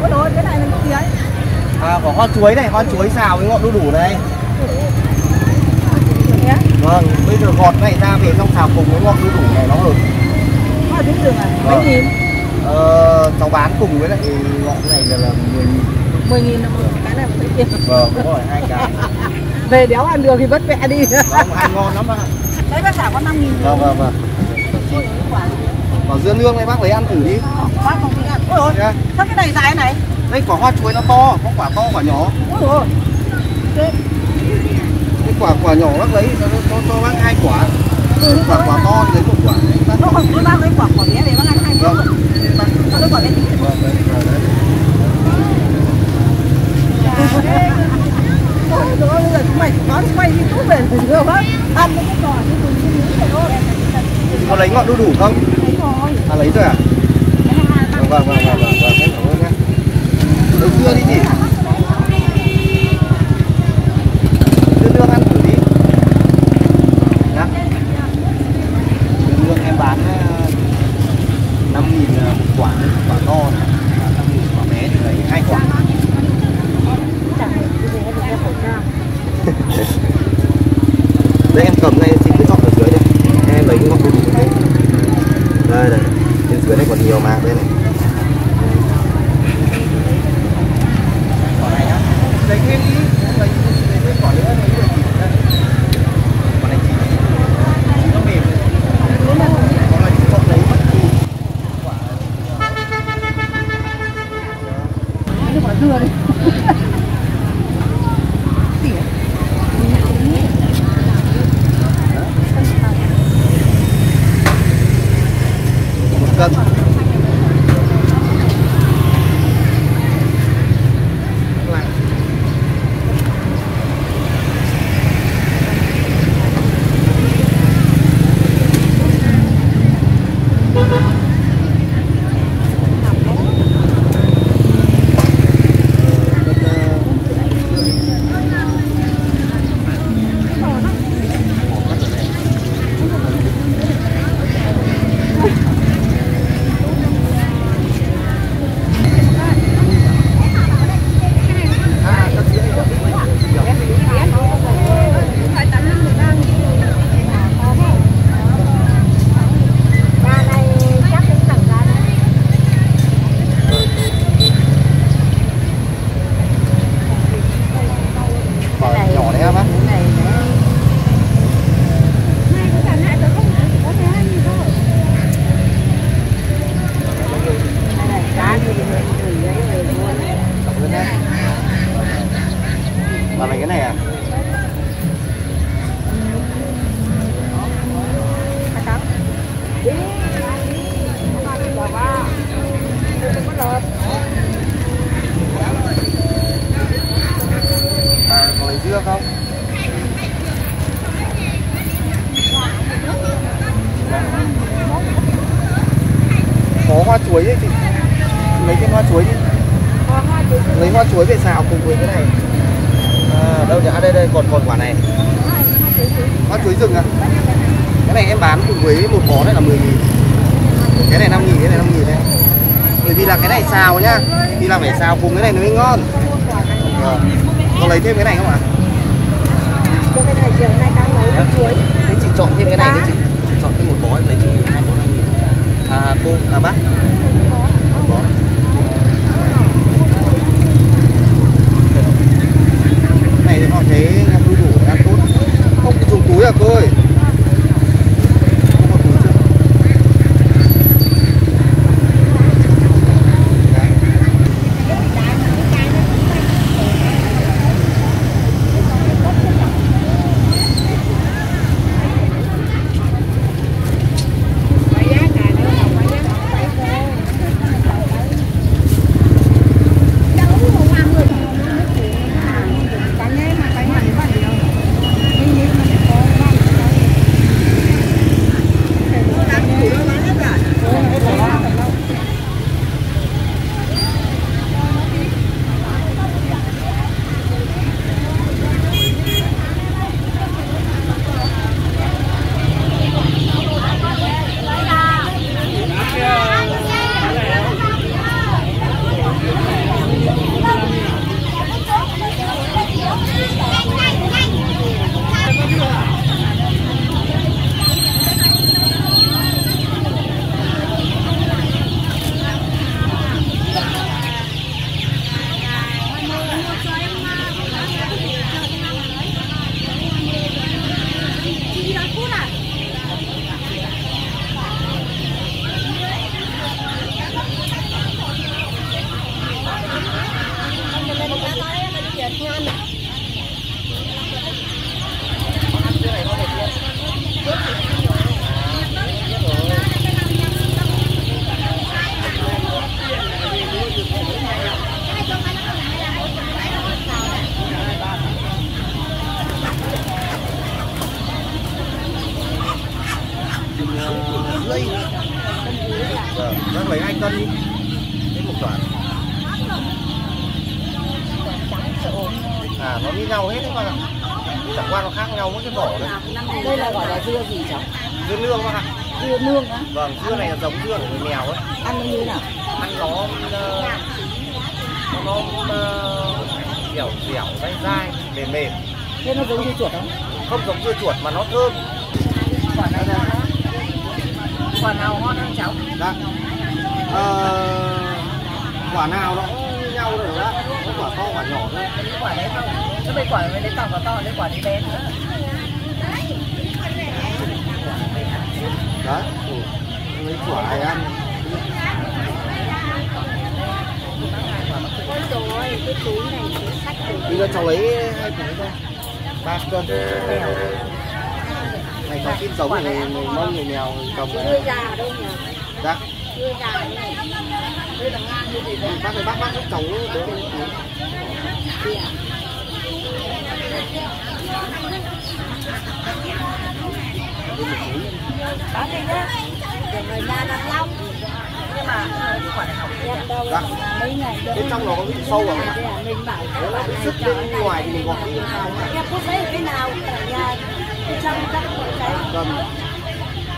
Ôi đôi, cái này là cái gì ấy? À, có con chuối này, con chuối xào với ngọt đu đủ này. Vâng, bây giờ gọt này ra về trong xào cùng với ngọt đu đủ này nó được. Nó tính được à? Mấy nghìn? Cháu bán cùng với lại ngọt này là 10.000. 10.000 là một cái này một cái kia. Vâng, đúng rồi, 2 cái. Về đéo ăn được thì vất vẹ đi. Vâng, ăn ngon lắm ạ. Đấy bác xảo có 5.000. Vâng, vâng, vâng. Quả dưa nương này bác lấy ăn thử đi. Bác không thích ăn. Ôi dồi, sao cái này dài này? Đây quả hoa chuối nó to, có quả to quả nhỏ. Ôi dồi. Cái quả nhỏ bác lấy cho bác 2 quả. Quả to thì lấy 1 quả. Thôi bác lấy quả bé này bác ăn 2 quả. Bác lấy quả bé. Vâng, đấy, vâng, đấy. Ôi dồi, bây giờ chúng mày nói quay đi thuốc về thử được bác. Ăn những cái quả như tùm như thế này thôi. Có lấy ngọn đu đủ không? Lấy rồi. À lấy rồi à? Vâng vâng vâng vâng vâng, em cảm ơn nhé. Đừng đưa đi chị. Đưa lương ăn thử đi. Nhá. Đưa lương em bán 5.000 1 quả, quả to, 5.000 quả bé thì lấy 2 quả. Đây em cầm này chị cứ chọn ở dưới đây. Em lấy ngọn đu đủ. Đây này, bên dưới này còn nhiều mà, đây này. Quả này nhá, lấy thêm đi, lấy thêm quả nữa, lấy được gì đây. Quả này chỉ nó mềm. Quả này chỉ có lấy bất kỳ quả. Nói cho quả dưa đi. Cân. Chắc lấy 2 cân đi. Thế một quả. À, nó như nhau hết đấy con ạ. Chẳng qua nó khác nhau mỗi cái vỏ đấy. Đây là gọi là dưa gì cháu? Dưa nương con ạ. Dưa nương á? Vâng, dưa này là giống dưa của người mèo ấy. Ăn nó như thế nào? Ăn nó dẻo dẻo, dai dai, mềm mềm. Thế nó giống dưa chuột không? Không giống dưa chuột mà nó thơm. Quả này là quả nào ngon hơn cháu? Dạ. Quả nào nó cũng nhau rồi đó. Có quả to, quả nhỏ thôi. Quả đấy không? Chứ bây quả đấy toàn quả to, đấy quả đấy bé nữa. Đấy. Lấy quả này ăn. Ôi dồi ôi, cái túi này cái sách này. Bây giờ cháu lấy 2 túi thôi. 3 cân. Này có kim giống này, người Mông, người mèo cầm này. Chưa già đâu nhỉ? Dạ. Chưa già đâu. Đây là ngang như gì đấy. Bác ơi, bác giúp cháu đấy. Bác đây nhá. Để người nhà làm long. Nhưng mà cái quả này không đẹp đâu. Dạ. Mấy ngày đâu. Bên trong nó có vị sâu rồi. Mình bảo các bạn này cho bên ngoài thì mình gọt như thế nào. Em có thấy cái nào ở nhà. Trong các cái cầm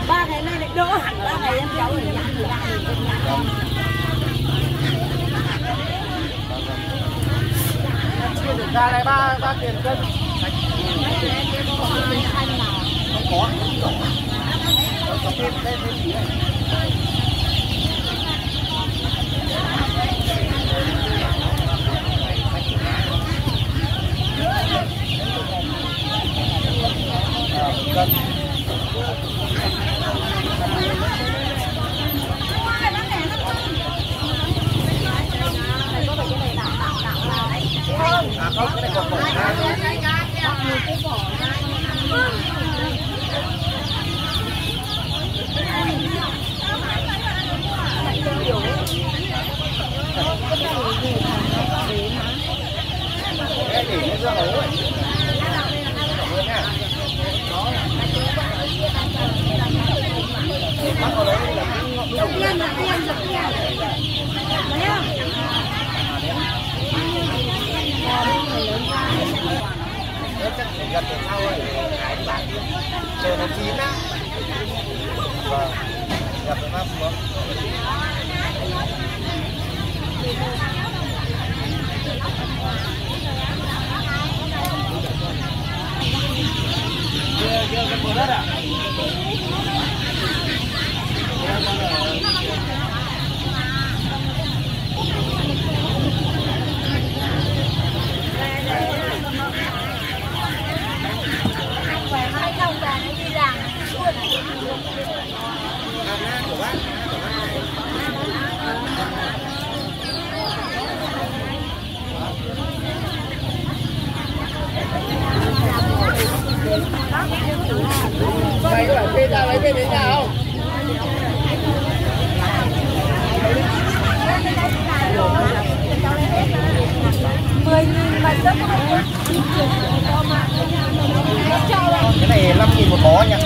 3 ngày nay lại đỡ hẳn 3 ngày em cháu rồi nhá. Chưa được ra đây 3 tiền cân. Không có. Có thêm tí này. Cân. À không, cái này còn bỏ ra. Cái này nó ra ấu ấy. Chắc phải gần đến sau rồi hái các bạn chờ nó chín á. Vâng, gặp nó mát xuống. Chưa gần bờ đất à? Mày có phải thuê ra lấy về đến nhà không? Cái này 5.000 một bó nha.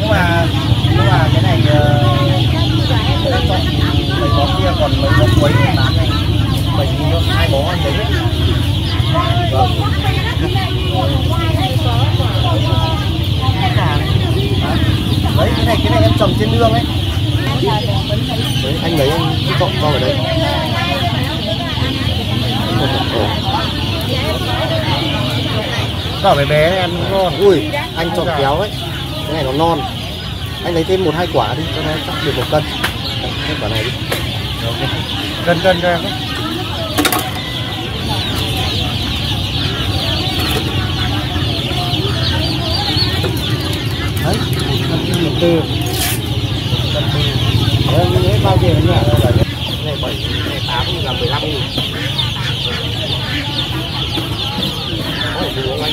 Nhưng mà cái này mấy bó kia còn mấy bó quấy bán này 7.000 2 bó anh đấy. Vâng. Đấy, cái này em trồng trên nương ấy. Đấy, anh lấy cái cộng vào ở đây. Cả bé bé ăn ngon. Ui, anh trồng kéo ấy. Cái này nó non. Anh lấy thêm 1-2 quả đi, cho nó chắc được 1 cân. Thêm quả này đi. Cân cho em đấy. Đấy, cân 1 tư. Đấy, bao tiền nhỉ? Này 7, này 8, là 15.000. Ôi, đúng không anh?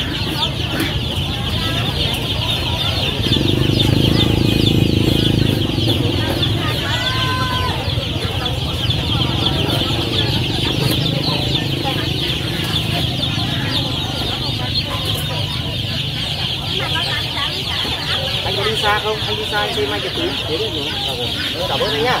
Anh đi xa không? Anh đi xa anh xem anh cái túi. Thế được rồi. Cảm ơn anh nhá.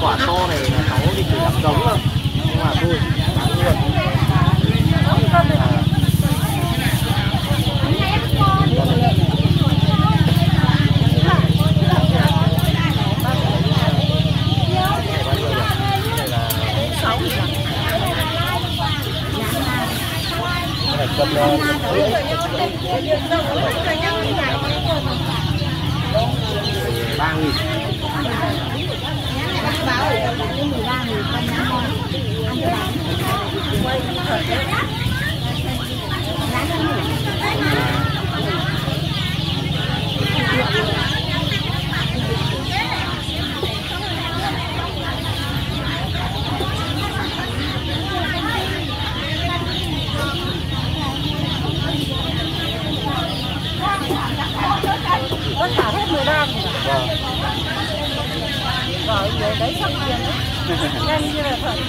Quả to này là cháu thì chỉ làm giống thôi, nhưng mà vui bán luôn.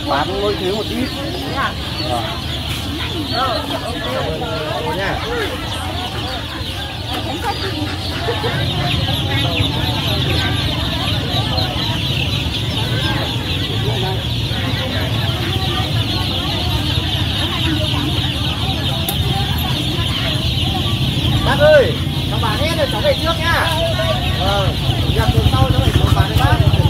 Bán mỗi thứ một ít. Bác ơi, cháu bán hết rồi, cháu về trước nhá. Nhập từ sau cháu phải bán đấy bác.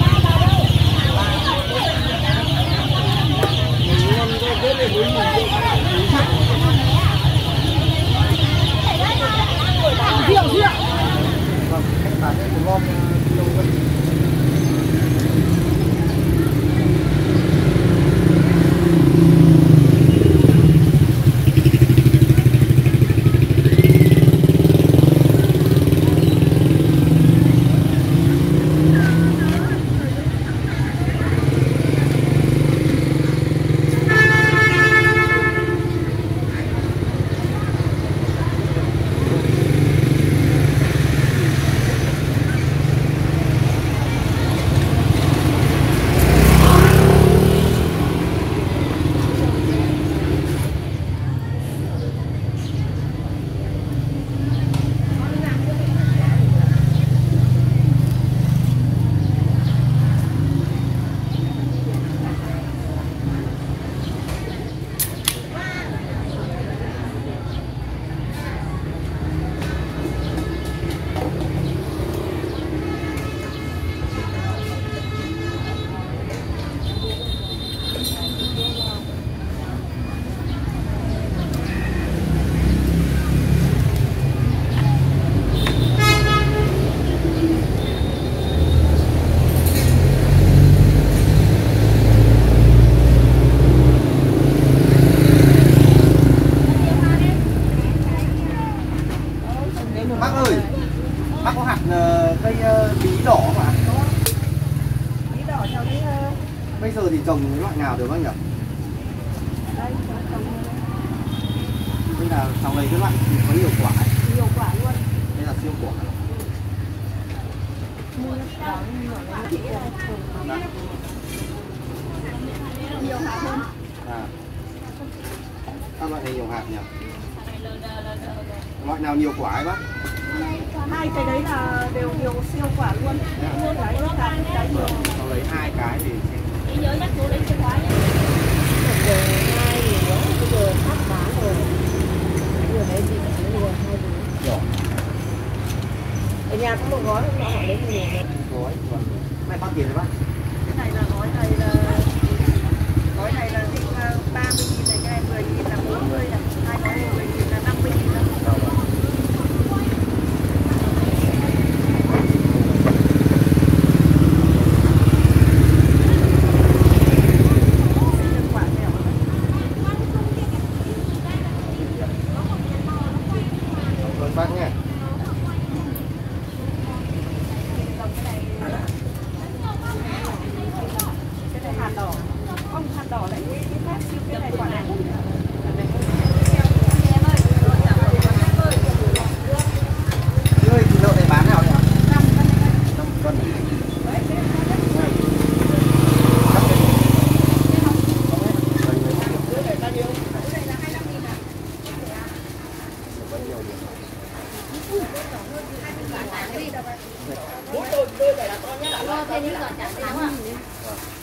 Bún tươi là to nhất là to thêm giò chả xám ạ.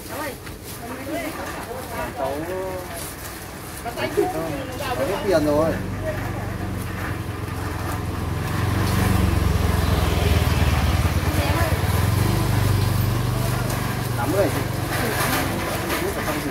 Cháu ơi. Cháu nó xanh chút vào cái tiền rồi. Lắm rồi. Bún là không gì.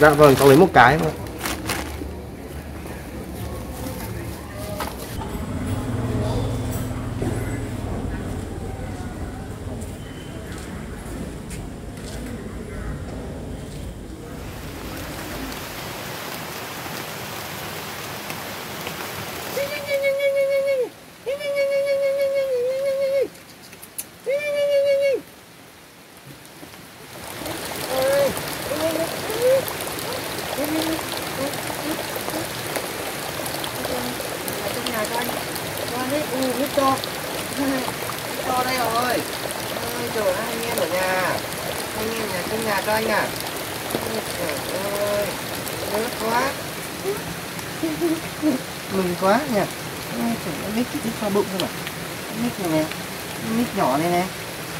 Dạ vâng, cậu lấy một cái mà. Bụng thôi mà. Mic này nè, mic nhỏ này nè,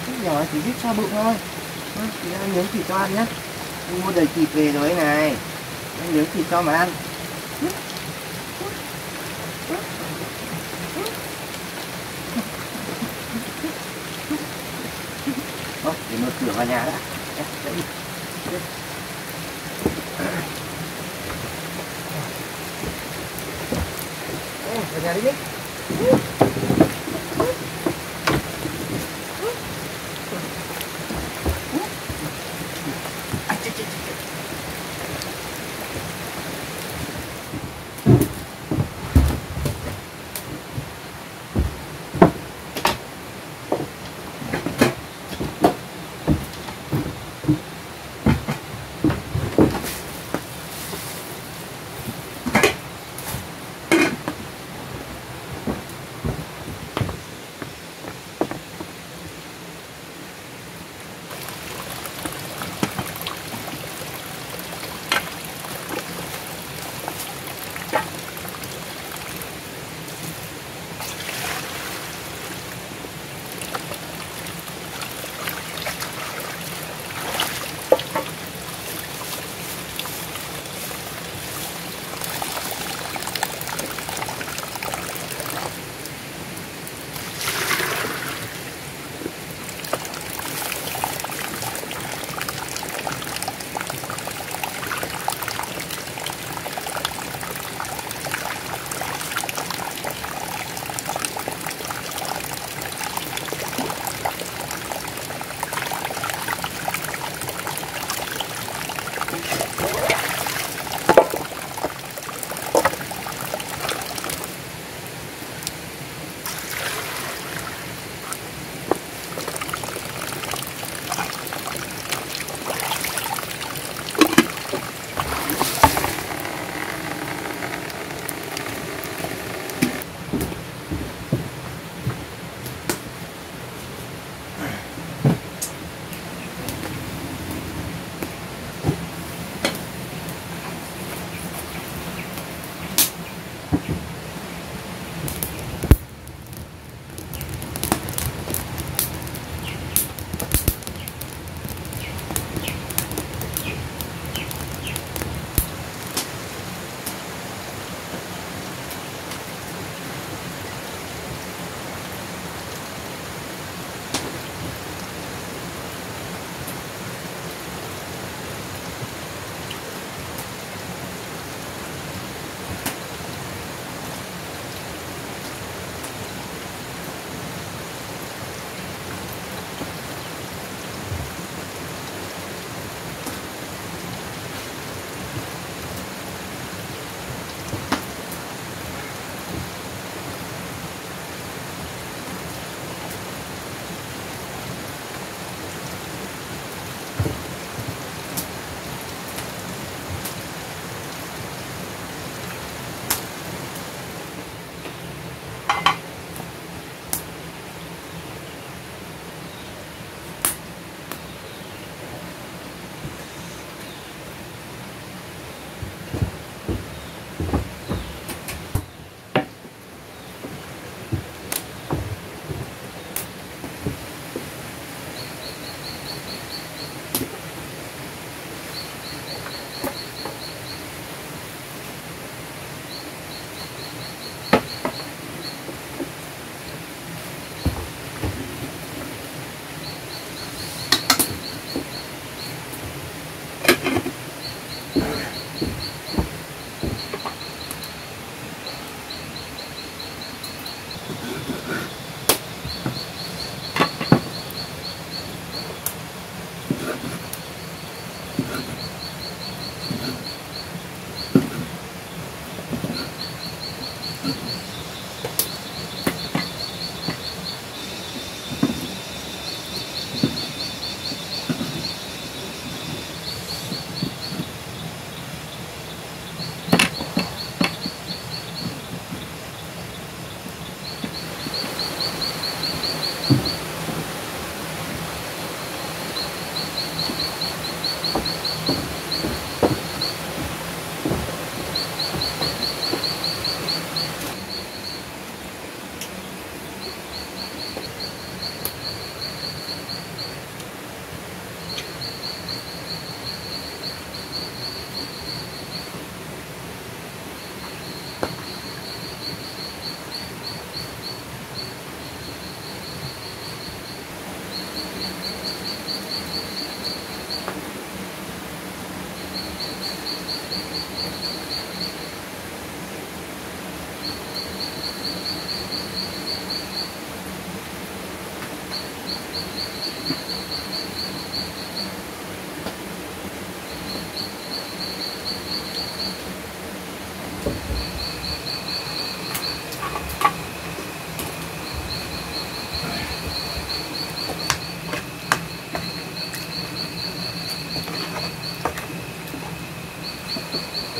mic nhỏ chỉ biết xoa bụng thôi. Chị ăn miếng thịt cho ăn nhá. Mua đầy thịt về rồi này. Ăn miếng thịt cho mà ăn. Thôi, để mở cửa vào nhà đã. Vào nhà đi Mic.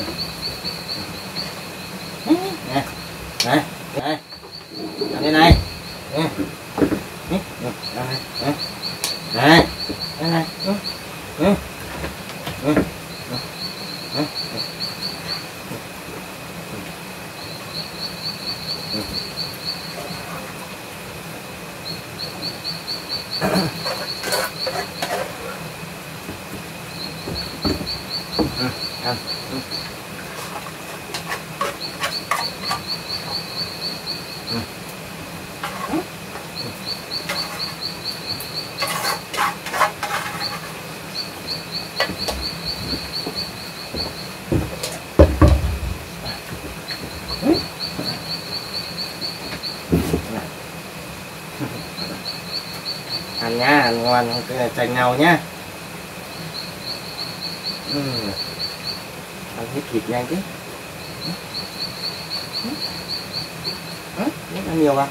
Nè, nè, nè, làm bên này, nè, nè, nè, nè, nè, nè, ăn nhá, ăn ngon, chành nhau nhá. Ăn hết thịt nhanh chứ. Ăn nhiều vào.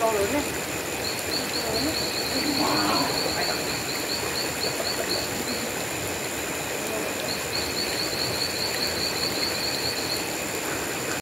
To lớn đấy. Wow.